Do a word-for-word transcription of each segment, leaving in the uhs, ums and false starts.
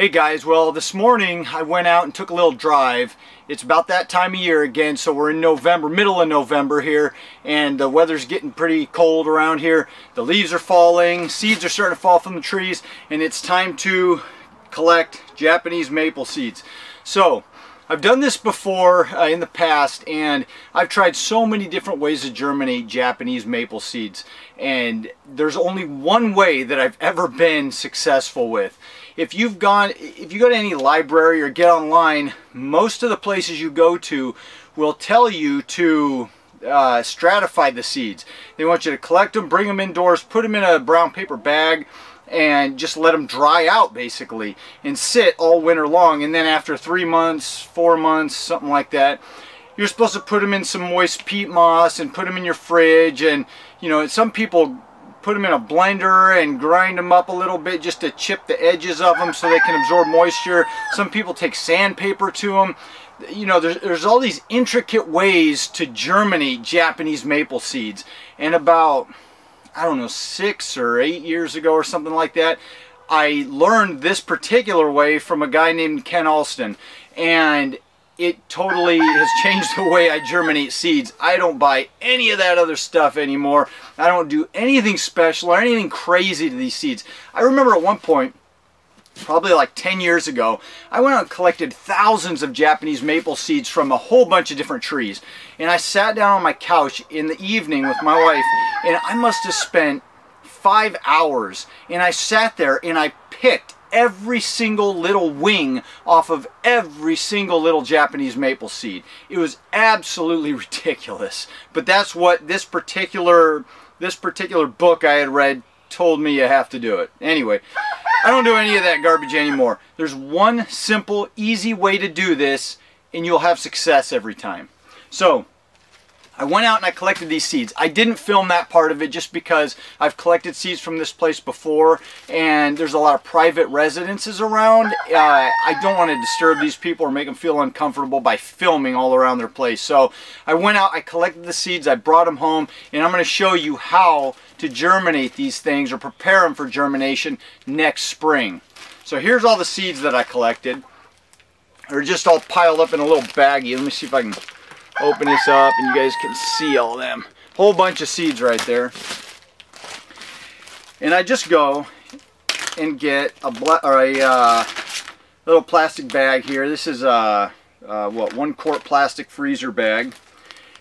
Hey guys, well this morning I went out and took a little drive. It's about that time of year again, so we're in November, middle of November here, and the weather's getting pretty cold around here. The leaves are falling, seeds are starting to fall from the trees, and it's time to collect Japanese maple seeds. So I've done this before uh, in the past, and I've tried so many different ways to germinate Japanese maple seeds, and there's only one way that I've ever been successful with. If you've gone, if you go to any library or get online, most of the places you go to will tell you to uh, stratify the seeds. They want you to collect them, bring them indoors, put them in a brown paper bag, and just let them dry out basically and sit all winter long, and then after three months, four months, something like that, you're supposed to put them in some moist peat moss and put them in your fridge. And you know, some people put them in a blender and grind them up a little bit just to chip the edges of them so they can absorb moisture. Some people take sandpaper to them. You know, there's, there's all these intricate ways to germinate Japanese maple seeds, and about I don't know, six or eight years ago or something like that, I learned this particular way from a guy named Ken Alston, and it totally has changed the way I germinate seeds. I don't buy any of that other stuff anymore. I don't do anything special or anything crazy to these seeds. I remember at one point, probably like ten years ago, I went out and collected thousands of Japanese maple seeds from a whole bunch of different trees. And I sat down on my couch in the evening with my wife, and I must have spent five hours. And I sat there and I picked every single little wing off of every single little Japanese maple seed. It was absolutely ridiculous. But that's what this particular, this particular book I had read told me you have to do it. Anyway, I don't do any of that garbage anymore. There's one simple, easy way to do this, and you'll have success every time. So I went out and I collected these seeds. I didn't film that part of it just because I've collected seeds from this place before, and there's a lot of private residences around. Uh, I don't want to disturb these people or make them feel uncomfortable by filming all around their place. So I went out, I collected the seeds, I brought them home, and I'm going to show you how to germinate these things or prepare them for germination next spring. So here's all the seeds that I collected. They're just all piled up in a little baggie. Let me see if I can open this up and you guys can see all them. Whole bunch of seeds right there. And I just go and get a, bla or a uh, little plastic bag here. This is a, uh, what, one quart plastic freezer bag.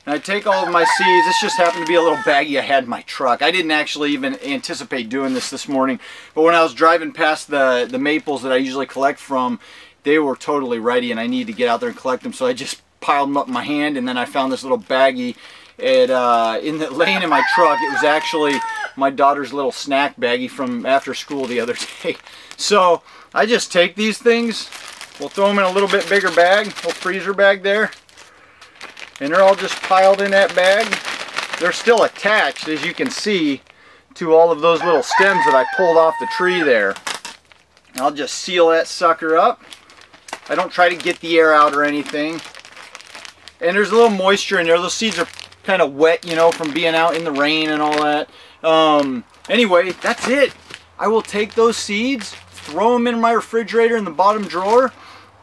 And I take all of my seeds. This just happened to be a little baggie I had in my truck. I didn't actually even anticipate doing this this morning. But when I was driving past the, the maples that I usually collect from, they were totally ready and I needed to get out there and collect them. So I just piled them up in my hand, and then I found this little baggie at, uh, in the lane in my truck. It was actually my daughter's little snack baggie from after school the other day. So I just take these things, we'll throw them in a little bit bigger bag, little freezer bag there, and they're all just piled in that bag. They're still attached, as you can see, to all of those little stems that I pulled off the tree there. And I'll just seal that sucker up. I don't try to get the air out or anything. And there's a little moisture in there. Those seeds are kind of wet, you know, from being out in the rain and all that. Um, anyway, that's it. I will take those seeds, throw them in my refrigerator in the bottom drawer,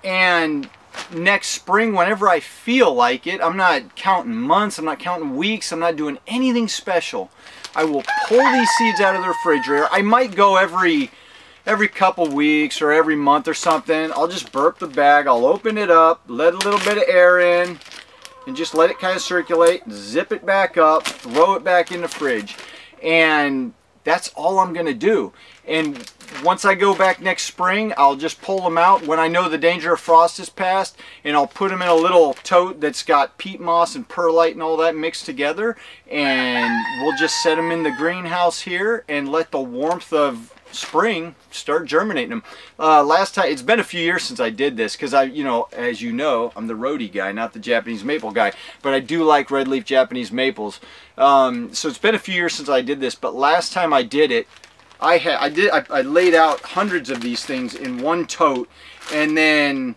and next spring, whenever I feel like it, I'm not counting months, I'm not counting weeks, I'm not doing anything special. I will pull these seeds out of the refrigerator. I might go every... every couple weeks or every month or something. I'll just burp the bag, I'll open it up, let a little bit of air in, and just let it kind of circulate, zip it back up, throw it back in the fridge. And that's all I'm gonna do. And once I go back next spring, I'll just pull them out when I know the danger of frost is past, and I'll put them in a little tote that's got peat moss and perlite and all that mixed together, and we'll just set them in the greenhouse here and let the warmth of spring start germinating them. Uh, last time, it's been a few years since I did this because I, you know, as you know, I'm the roadie guy, not the Japanese maple guy, but I do like red leaf Japanese maples. Um, so it's been a few years since I did this, but last time I did it, I had, I did, I, I laid out hundreds of these things in one tote and then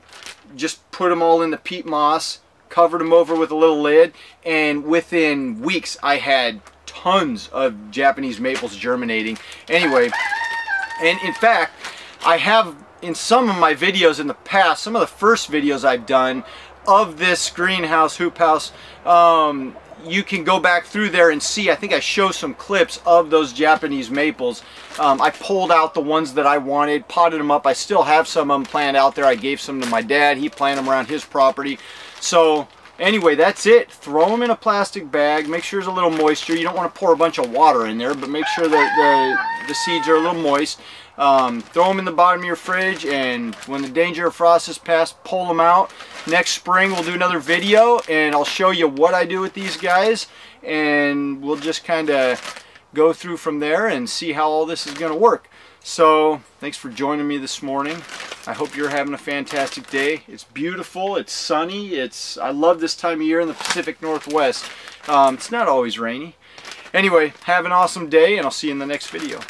just put them all in the peat moss, covered them over with a little lid, and within weeks I had tons of Japanese maples germinating. Anyway. And in fact, I have in some of my videos in the past, some of the first videos I've done of this greenhouse, hoop house, um, you can go back through there and see, I think I show some clips of those Japanese maples. Um, I pulled out the ones that I wanted, potted them up. I still have some of them planted out there. I gave some to my dad. He planted them around his property. So anyway, that's it. Throw them in a plastic bag. Make sure there's a little moisture. You don't want to pour a bunch of water in there, but make sure that the, the seeds are a little moist. Um, throw them in the bottom of your fridge, and when the danger of frost is past, pull them out. Next spring we'll do another video and I'll show you what I do with these guys, and we'll just kind of go through from there and see how all this is going to work. So thanks for joining me this morning. I hope you're having a fantastic day. It's beautiful, it's sunny, it's I love this time of year in the Pacific Northwest. Um, it's not always rainy. Anyway, have an awesome day, and I'll see you in the next video.